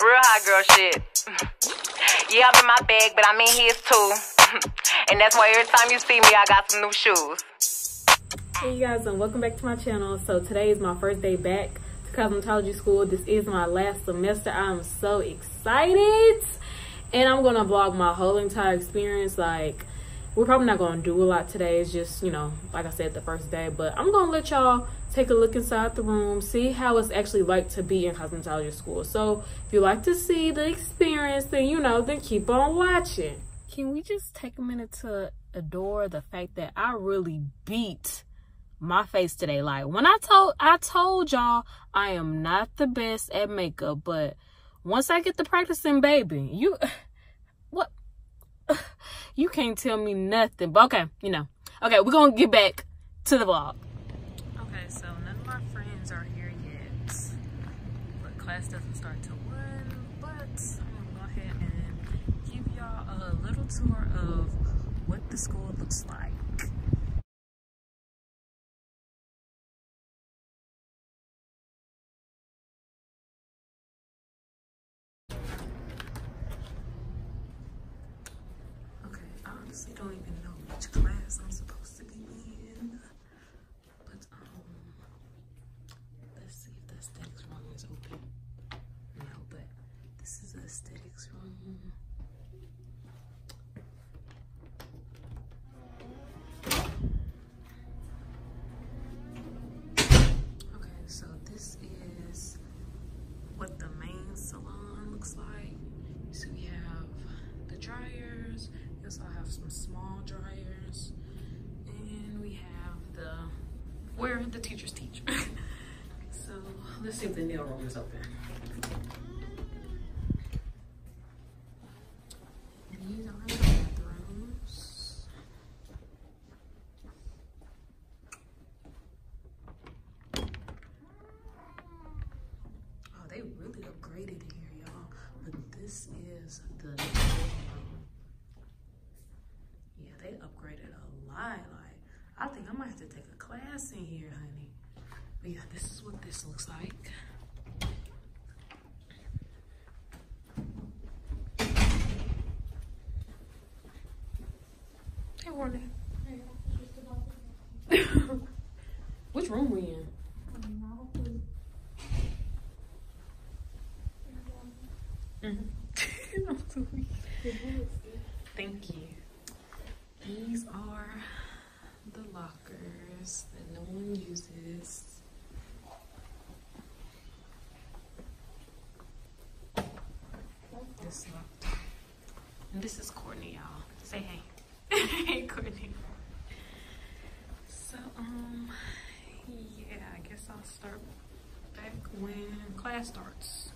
Real hot girl shit. Yeah, I'm in my bag, but I'm in his too. And that's why every time you see me, I got some new shoes. Hey you guys, and welcome back to my channel. So today is my first day back to cosmetology school. This is my last semester. I'm so excited. And I'm gonna vlog my whole entire experience. Like, we're probably not gonna do a lot today. It's just, you know, like I said, the first day. But I'm gonna let y'all take a look inside the room, see how it's actually like to be in cosmetology school. So if you like to see the experience, then you know, then keep on watching. Can we just take a minute to adore the fact that I really beat my face today? Like, when I told y'all I am not the best at makeup, but once I get to practicing, baby, you can't tell me nothing. But okay, you know, okay, we're gonna get back to the vlog. Okay, so none of my friends are here yet, but class doesn't start till 1, but I'm gonna go ahead and give y'all a little tour of what the school looks like. I don't even know which class I'm supposed to be in, but let's see if the aesthetics room is open. No, but this is the aesthetics room. Okay, so this is what the main salon looks like. So we have the dryers. I have some small dryers, and we have where the teachers teach. So let's see if the nail room is open. These are the bathrooms. Oh, they really upgraded here, y'all. But this is the upgraded a lot. Like, I think I might have to take a class in here, honey. But yeah, this is what this looks like. Hey, Warner. Which room we in? Thank you. These are the lockers that no one uses. This locked. And this is Courtney, y'all. Say hey. Hey, Courtney. So, yeah, I guess I'll start back when class starts.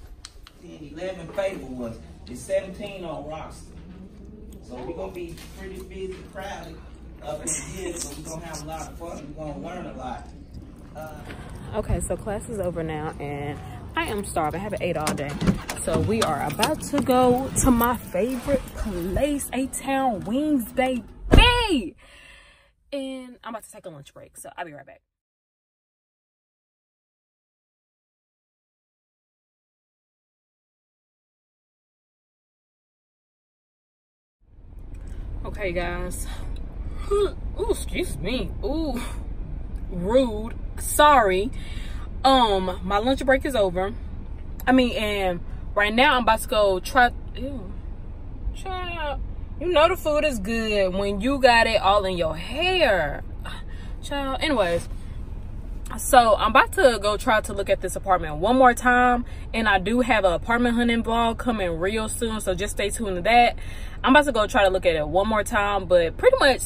The 11 favor was the 17 on roster. So we're going to be pretty busy, crowded up in the years, but we're going to have a lot of fun. We're going to learn a lot. Okay, so class is over now, and I am starving. I haven't ate all day. So we are about to go to my favorite place, A-Town Wings, baby! And I'm about to take a lunch break, so I'll be right back. Okay, guys. Ooh, excuse me. Ooh, rude. Sorry. My lunch break is over. And right now I'm about to go try. Ew. Child, you know the food is good when you got it all in your hair. Child. Anyways, so I'm about to go try to look at this apartment one more time, and I do have an apartment hunting vlog coming real soon, so just stay tuned to that. I'm about to go try to look at it one more time, but pretty much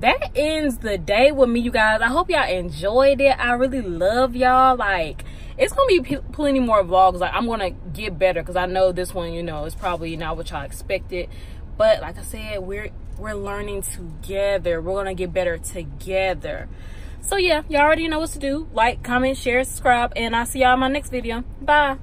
that ends the day with me, you guys. I hope y'all enjoyed it. I really love y'all. Like, it's gonna be plenty more vlogs. Like, I'm gonna get better, because I know this one, you know, is probably not what y'all expected, but like I said, we're learning together. We're gonna get better together. So yeah, y'all already know what to do. Like, comment, share, subscribe, and I'll see y'all in my next video. Bye.